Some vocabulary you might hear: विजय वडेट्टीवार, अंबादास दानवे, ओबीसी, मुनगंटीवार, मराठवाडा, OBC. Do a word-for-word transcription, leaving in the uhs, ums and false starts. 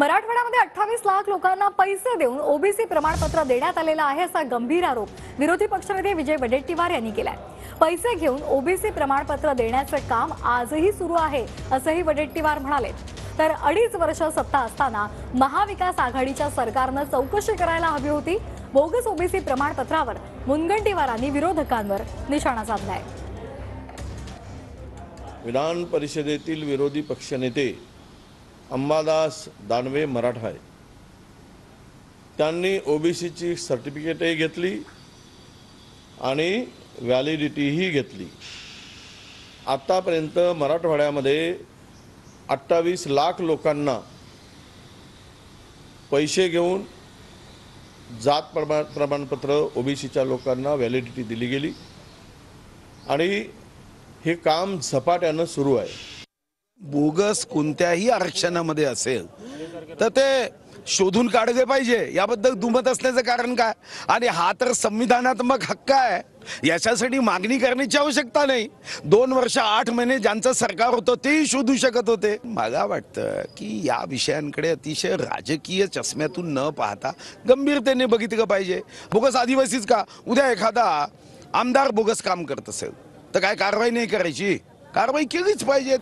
मराठवाड्यामध्ये अठ्ठावीस लाख लोकांना पैसे देऊन ओबीसी प्रमाणपत्र देण्यात आलेला आहे असा गंभीर आरोप विरोधी पक्षनेते विजय वडेट्टीवार यांनी केलाय। पैसे घेऊन ओबीसी प्रमाणपत्र देण्याचं काम आजही सुरू आहे असंही वडेट्टीवार म्हणाले। तर अडीच वर्ष सत्ता असताना महाविकास आघाडीच्या सरकारनं चौकशी करायला हवी होती। बोगस ओबीसी प्रमाणपत्रावर मुनगंटीवारांनी विरोधकांवर निशाणा साधलाय। विधान परिषदेतील विरोधी पक्षनेते अंबादास दानवे मराठा आहेत, त्यांनी ओबीसीची सर्टिफिकेटही घेतली आणि व्हॅलिडिटीही घेतली। आतापर्यंत मराठवाड्यामध्ये अठ्ठावीस लाख लोकांना पैसे घेऊन जात प्रमाण प्रमाणपत्र ओबीसीच्या लोकांना व्हॅलिडिटी दिली गेली आणि हे काम झपाट्याने सुरू आहे। बोगस कोणत्याही आरक्षणामध्ये असेल तर ते शोधून काढले पाहिजे, याबद्दल दुमत असण्याचं कारण काय? आणि हा तर संविधानात्मक हक्क आहे, याच्यासाठी मागणी करण्याची आवश्यकता नाही। दोन वर्ष आठ महिने ज्यांचं सरकार होतं तेही शोधू शकत होते। मला वाटतं की या विषयांकडे अतिशय राजकीय चष्म्यातून न पाहता गंभीरतेने बघितलं पाहिजे। बोगस आदिवासीच का, उद्या एखादा आमदार बोगस काम करत असेल तर काय कारवाई नाही करायची? कारवाई केलीच पाहिजे।